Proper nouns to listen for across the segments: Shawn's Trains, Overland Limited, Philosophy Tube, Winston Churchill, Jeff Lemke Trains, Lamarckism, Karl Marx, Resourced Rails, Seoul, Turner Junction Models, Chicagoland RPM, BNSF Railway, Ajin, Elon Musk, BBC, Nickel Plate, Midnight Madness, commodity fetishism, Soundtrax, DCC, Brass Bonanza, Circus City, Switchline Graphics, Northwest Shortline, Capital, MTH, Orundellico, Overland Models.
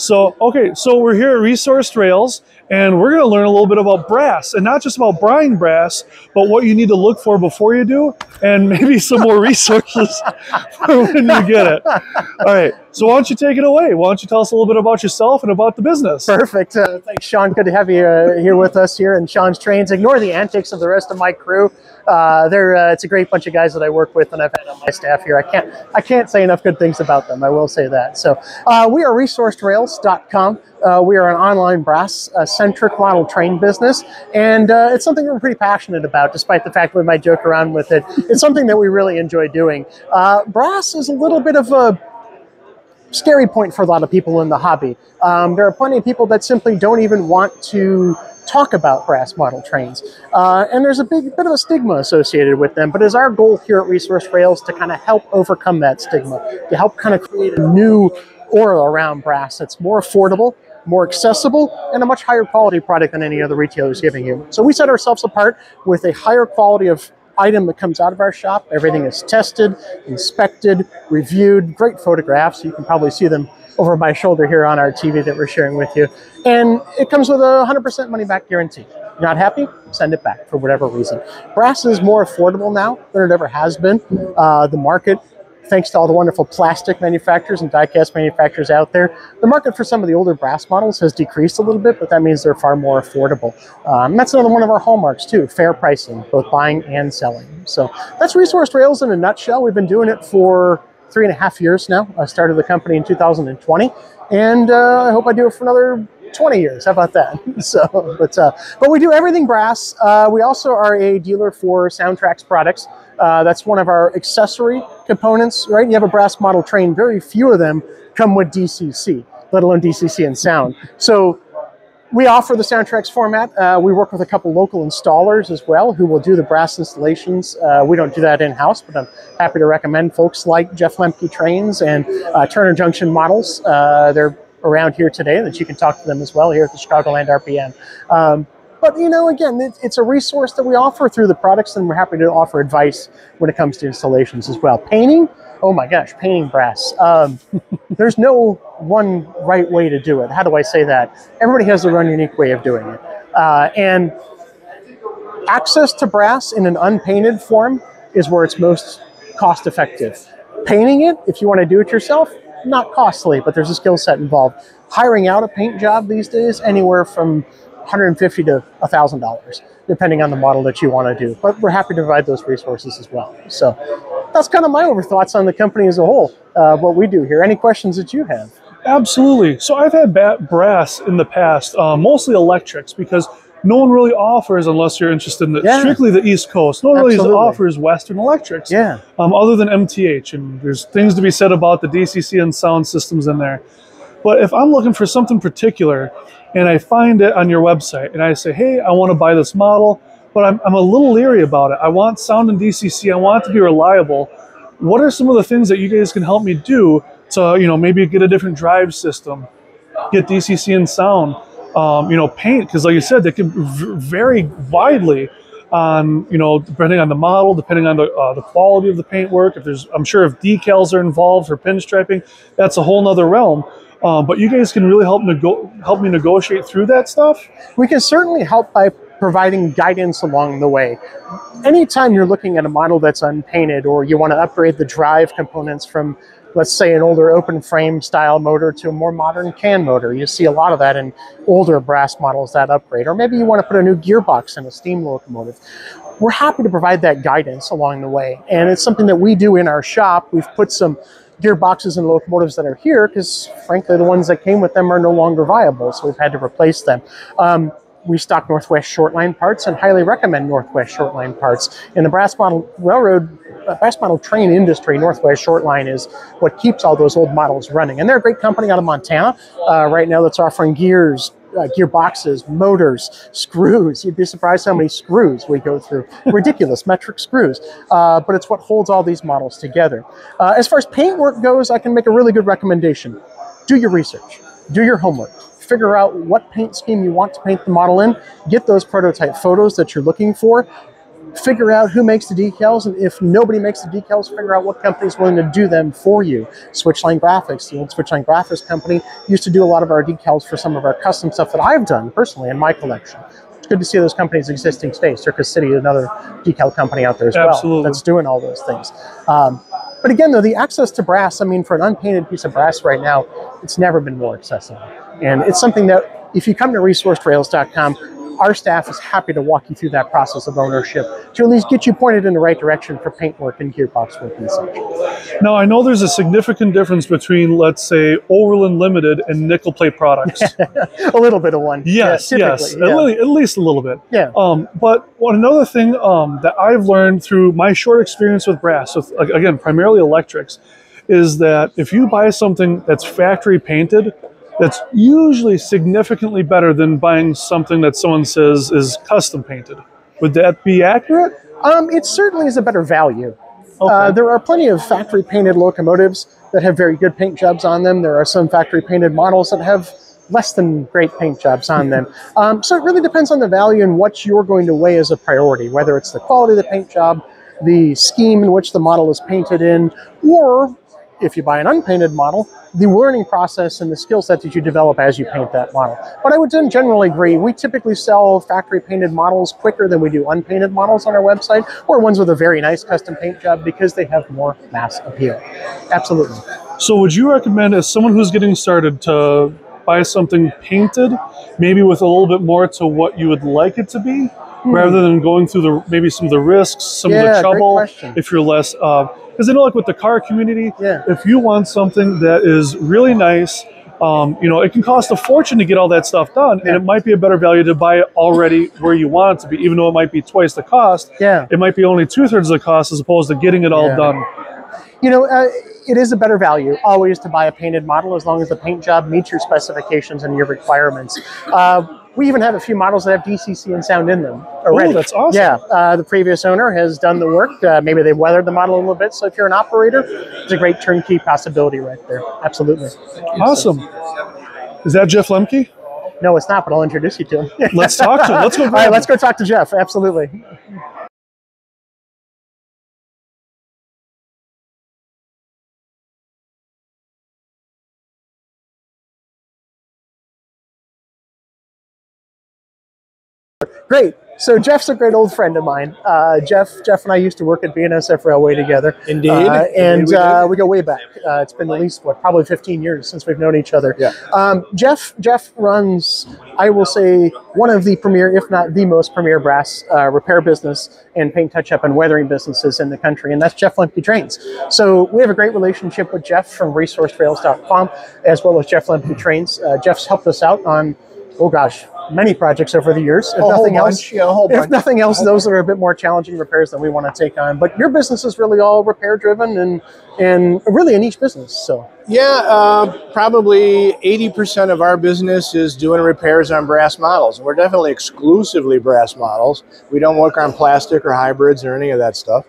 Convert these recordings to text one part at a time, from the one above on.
So, okay, so we're here at Resourced Rails, and we're going to learn a little bit about brass, and not just about buying brass, but what you need to look for before you do, and maybe some more resources for when you get it. All right, so why don't you take it away? Why don't you tell us a little bit about yourself and about the business? Perfect. Thanks, Sean. Good to have you here with us here in Sean's Trains. Ignore the antics of the rest of my crew. It's a great bunch of guys that I work with and I've had on my staff here. I can't say enough good things about them. I will say that. So we are resourcedrails.com. We are an online brass-centric model train business, and it's something we're pretty passionate about, despite the fact that we might joke around with it. It's something that we really enjoy doing. Brass is a little bit of a scary point for a lot of people in the hobby. There are plenty of people that simply don't even want to talk about brass model trains. And there's a bit of a stigma associated with them, but it's our goal here at Resourced Rails to kind of help overcome that stigma, to help kind of create a new aura around brass that's more affordable, more accessible, and a much higher quality product than any other retailer is giving you. So we set ourselves apart with a higher quality of item that comes out of our shop. Everything is tested, inspected, reviewed, great photographs. You can probably see them over my shoulder here on our TV that we're sharing with you. And it comes with a 100% money back guarantee. You're not happy? Send it back for whatever reason. Brass is more affordable now than it ever has been. The market, thanks to all the wonderful plastic manufacturers and die-cast manufacturers out there, the market for some of the older brass models has decreased a little bit, but that means they're far more affordable. That's another one of our hallmarks too, fair pricing, both buying and selling. So that's Resourced Rails in a nutshell. We've been doing it for 3.5 years now. I started the company in 2020, and I hope I do it for another 20 years. How about that? So, but we do everything brass. We also are a dealer for Soundtrax products. That's one of our accessory components, right? You have a brass model train. Very few of them come with DCC, let alone DCC and sound. So we offer the Soundtrax format. We work with a couple local installers as well who will do the brass installations. We don't do that in-house, but I'm happy to recommend folks like Jeff Lemke Trains and Turner Junction Models. They're around here today that you can talk to them as well here at the Chicagoland RPM. But, you know, again, it's a resource that we offer through the products, and we're happy to offer advice when it comes to installations as well. Painting? Oh my gosh, painting brass. There's no one right way to do it. How do I say that? Everybody has their own unique way of doing it. And access to brass in an unpainted form is where it's most cost effective. Painting it, if you want to do it yourself, not costly, but there's a skill set involved. Hiring out a paint job these days, anywhere from $150 to $1,000, depending on the model that you want to do. But we're happy to provide those resources as well. So that's kind of my overthoughts on the company as a whole, what we do here. Any questions that you have? Absolutely. So I've had brass in the past, mostly electrics, because no one really offers, unless you're interested in the, yeah, strictly the East Coast, no one really offers Western electrics, yeah, other than MTH. And there's things to be said about the DCC and sound systems in there. But if I'm looking for something particular and I find it on your website and I say, hey, I want to buy this model, but I'm a little leery about it. I want sound and DCC. I want it to be reliable. What are some of the things that you guys can help me do to, you know, maybe get a different drive system, get DCC and sound? You know, paint, because like you said, they can vary widely on, you know, depending on the model, depending on the quality of the paint work. If there's, I'm sure if decals are involved or pinstriping, that's a whole nother realm. But you guys can really help me negotiate through that stuff. We can certainly help by providing guidance along the way. Anytime you're looking at a model that's unpainted, or you want to upgrade the drive components from, let's say, an older open frame style motor to a more modern can motor. You see a lot of that in older brass models, that upgrade. Or maybe you want to put a new gearbox in a steam locomotive. We're happy to provide that guidance along the way. And it's something that we do in our shop. We've put some gearboxes and locomotives that are here because, frankly, the ones that came with them are no longer viable. So we've had to replace them. We stock Northwest Shortline parts and highly recommend Northwest Shortline parts. In the brass model railroad, brass model train industry, Northwest Shortline is what keeps all those old models running. And they're a great company out of Montana right now that's offering gears, gearboxes, motors, screws. You'd be surprised how many screws we go through. Ridiculous metric screws. But it's what holds all these models together. As far as paintwork goes, I can make a really good recommendation. Do your research. Do your homework. Figure out what paint scheme you want to paint the model in. Get those prototype photos that you're looking for. figure out who makes the decals, and if nobody makes the decals, figure out what company is willing to do them for you. Switchline Graphics, the old Switchline Graphics company, used to do a lot of our decals for some of our custom stuff that I've done personally in my collection. It's good to see those companies existing today. Circus City is another decal company out there as well that's doing all those things. But again, though, the access to brass, I mean, for an unpainted piece of brass right now, it's never been more accessible. And it's something that if you come to resourcedrails.com, our staff is happy to walk you through that process of ownership to at least get you pointed in the right direction for paintwork and gearbox work and such. Now, I know there's a significant difference between, let's say, Overland Limited and Nickel Plate products. A little bit of one. Yes, yeah, yes. Yeah. At least a little bit. Yeah. But another thing that I've learned through my short experience with brass, with, again, primarily electrics, is that if you buy something that's factory painted, that's usually significantly better than buying something that someone says is custom painted. Would that be accurate? It certainly is a better value. Okay. There are plenty of factory painted locomotives that have very good paint jobs on them. There are some factory painted models that have less than great paint jobs on them. So it really depends on the value and what you're going to weigh as a priority, whether it's the quality of the paint job, the scheme in which the model is painted in, or if you buy an unpainted model, the learning process and the skill set that you develop as you paint that model. But I would generally agree, we typically sell factory painted models quicker than we do unpainted models on our website, or ones with a very nice custom paint job, because they have more mass appeal. Absolutely. So would you recommend, as someone who's getting started, to buy something painted, maybe with a little bit more to what you would like it to be, rather than going through the maybe some of the risks, some of the trouble, if you're less... Because I know, like with the car community, if you want something that is really nice, you know, it can cost a fortune to get all that stuff done, and it might be a better value to buy it already where you want it to be, even though it might be twice the cost. Yeah, it might be only 2/3 the cost as opposed to getting it all done. You know, it is a better value always to buy a painted model, as long as the paint job meets your specifications and your requirements. We even have a few models that have DCC and sound in them already. Oh, that's awesome. Yeah, the previous owner has done the work. Maybe they've weathered the model a little bit. So if you're an operator, it's a great turnkey possibility right there. Absolutely. Awesome. Is that Jeff Lemke? No, it's not, but I'll introduce you to him. Let's talk to him. Let's go. All right, let's go talk to Jeff. Absolutely. Great. So Jeff's a great old friend of mine. Jeff and I used to work at BNSF Railway together. Indeed. We go way back. It's been at least, what, probably 15 years since we've known each other. Yeah. Jeff runs, I will say, one of the premier, if not the most premier brass repair business and paint touch-up and weathering businesses in the country, and that's Jeff Lemke Trains. So we have a great relationship with Jeff from resourcedrails.com, as well as Jeff Lemke Trains. Jeff's helped us out on, oh gosh, many projects over the years. If nothing else, if nothing else, those are a bit more challenging repairs that we want to take on. But your business is really all repair driven, and really in each business. So yeah, probably 80% of our business is doing repairs on brass models. We're definitely exclusively brass models. We don't work on plastic or hybrids or any of that stuff.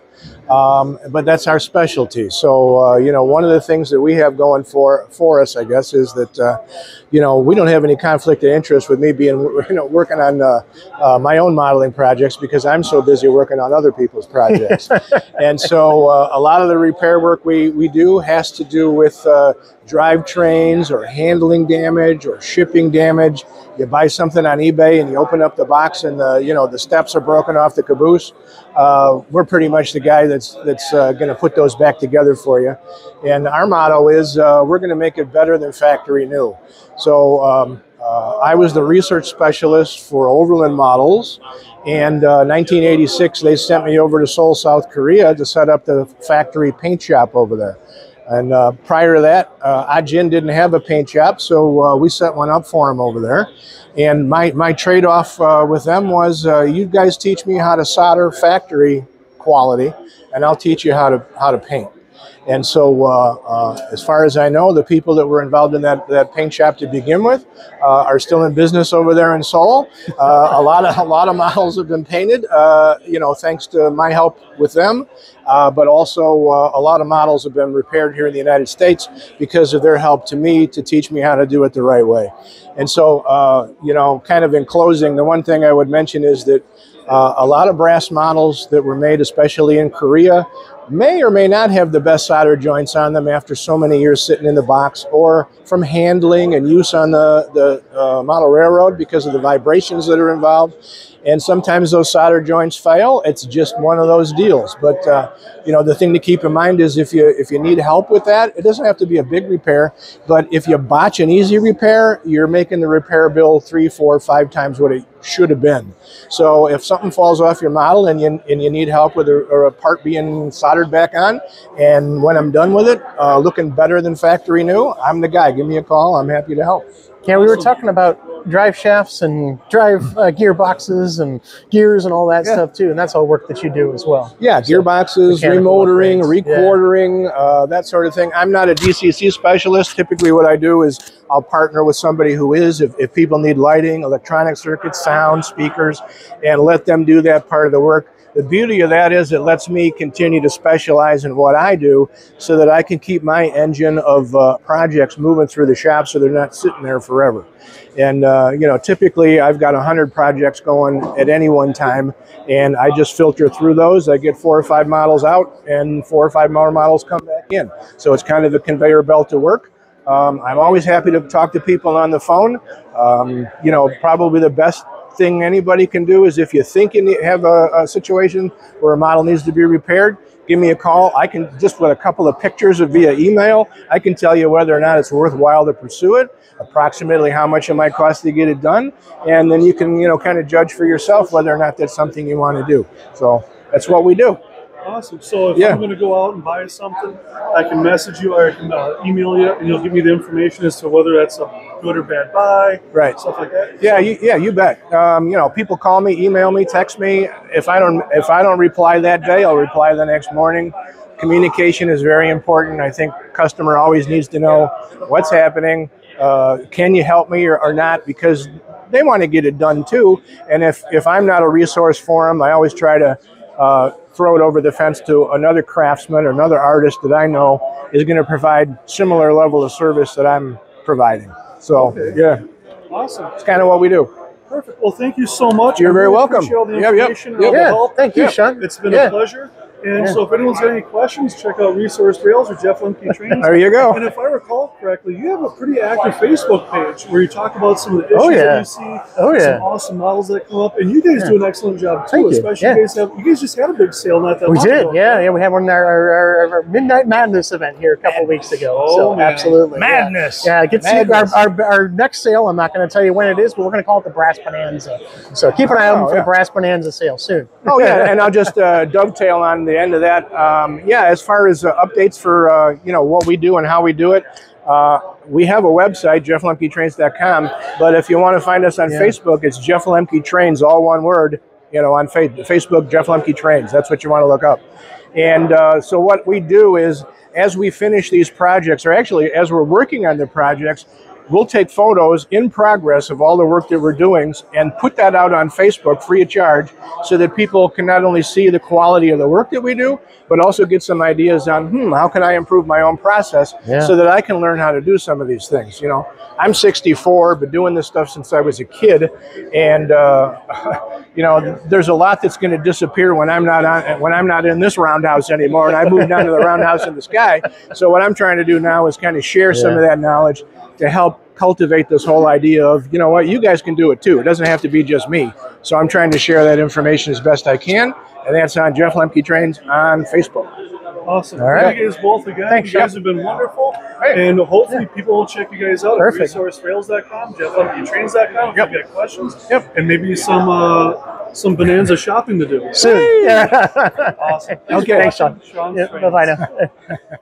But that's our specialty. So, you know, one of the things that we have going for us, I guess, is that, you know, we don't have any conflict of interest with me being, you know, working on my own modeling projects, because I'm so busy working on other people's projects. And so a lot of the repair work we do has to do with drivetrains or handling damage or shipping damage. You buy something on eBay and you open up the box and the, you know, the steps are broken off the caboose. We're pretty much the guy that's going to put those back together for you. And our motto is we're going to make it better than factory new. So I was the research specialist for Overland Models, and 1986 they sent me over to Seoul, South Korea to set up the factory paint shop over there. And prior to that, Ajin didn't have a paint shop, so we set one up for him over there. And my trade-off with them was, you guys teach me how to solder factory quality, and I'll teach you how to paint. And so as far as I know, the people that were involved in that paint shop to begin with are still in business over there in Seoul. A lot of models have been painted, you know, thanks to my help with them, but also a lot of models have been repaired here in the United States because of their help to me to teach me how to do it the right way. And so, you know, kind of in closing, the one thing I would mention is that a lot of brass models that were made, especially in Korea, may or may not have the best solder joints on them after so many years sitting in the box or from handling and use on the model railroad because of the vibrations that are involved. And sometimes those solder joints fail. It's just one of those deals. But, you know, the thing to keep in mind is if you need help with that, it doesn't have to be a big repair. But if you botch an easy repair, you're making the repair bill 3, 4, 5 times what it should have been. So if something falls off your model and you need help with a part being soldered back on, and when I'm done with it, looking better than factory new, I'm the guy. Give me a call. I'm happy to help. Yeah, we were talking about drive shafts and drive gearboxes and gears and all that stuff too, and that's all work that you do as well. Yeah, so gearboxes, remoldering, requartering, that sort of thing. I'm not a DCC specialist. Typically what I do is I'll partner with somebody who is, if people need lighting, electronic circuits, sound, speakers, and let them do that part of the work. The beauty of that is it lets me continue to specialize in what I do so that I can keep my engine of projects moving through the shop so they're not sitting there forever. And, you know, typically I've got 100 projects going at any one time, and I just filter through those. I get 4 or 5 models out, and 4 or 5 more models come back in. So it's kind of a conveyor belt to work. I'm always happy to talk to people on the phone. You know, probably the best thing anybody can do is if you think you have a situation where a model needs to be repaired, give me a call. I can just with a couple of pictures or via email, I can tell you whether or not it's worthwhile to pursue it, approximately how much it might cost to get it done, and then you can, you know, kind of judge for yourself whether or not that's something you want to do. So that's what we do. Awesome. So if I'm going to go out and buy something, I can message you or I can email you, and you'll give me the information as to whether that's a good or bad buy, right? Stuff like that. Yeah, you bet. You know, people call me, email me, text me. If I don't reply that day, I'll reply the next morning. Communication is very important. I think customer always needs to know what's happening. Can you help me or not? Because they want to get it done too. And if I'm not a resource for them, I always try to throw it over the fence to another craftsman or another artist that I know is going to provide similar level of service that I'm providing. So, yeah. Awesome. It's kind of what we do. Perfect. Well, thank you so much. You're very welcome. Thank you, Sean. It's been a pleasure. And so if anyone's got any questions, check out Resourced Rails or Jeff Lemke Trains. There you go. And if I recall correctly, you have a pretty active Facebook page where you talk about some of the issues that you see, some awesome models that come up. And you guys do an excellent job, too. You guys just had a big sale not that long ago. We did. We had one our Midnight Madness event here a couple weeks ago. Madness. Yeah, get to see our next sale. I'm not going to tell you when it is, but we're going to call it the Brass Bonanza. So keep an eye out for the Brass Bonanza sale soon. Oh, yeah, and I'll just dovetail on the end of that. As far as updates for you know, what we do and how we do it, we have a website, jefflemketrains.com, but if you want to find us on Facebook, it's Jeff Lemke Trains, all one word, you know, on Facebook, Jeff Lemke Trains. That's what you want to look up. And so what we do is, as we finish these projects, or actually as we're working on the projects, we'll take photos in progress of all the work that we're doing and put that out on Facebook free of charge so that people can not only see the quality of the work that we do, but also get some ideas on, how can I improve my own process so that I can learn how to do some of these things? You know, I'm 64, but doing this stuff since I was a kid. And, you know, there's a lot that's going to disappear when I'm not on, when I'm not in this roundhouse anymore. And I moved down to the roundhouse in the sky. So what I'm trying to do now is kind of share some of that knowledge to help cultivate this whole idea of, you know what, you guys can do it too. It doesn't have to be just me. So I'm trying to share that information as best I can. And that's on Jeff Lemke Trains on Facebook. Awesome. All right. You guys both again. Thanks, you guys have been wonderful. Right. And hopefully people will check you guys out at resourcerails.com, jefflemketrains.com if you got questions. And maybe some bonanza shopping to do. Soon. Awesome. Thanks, Sean. Bye-bye now.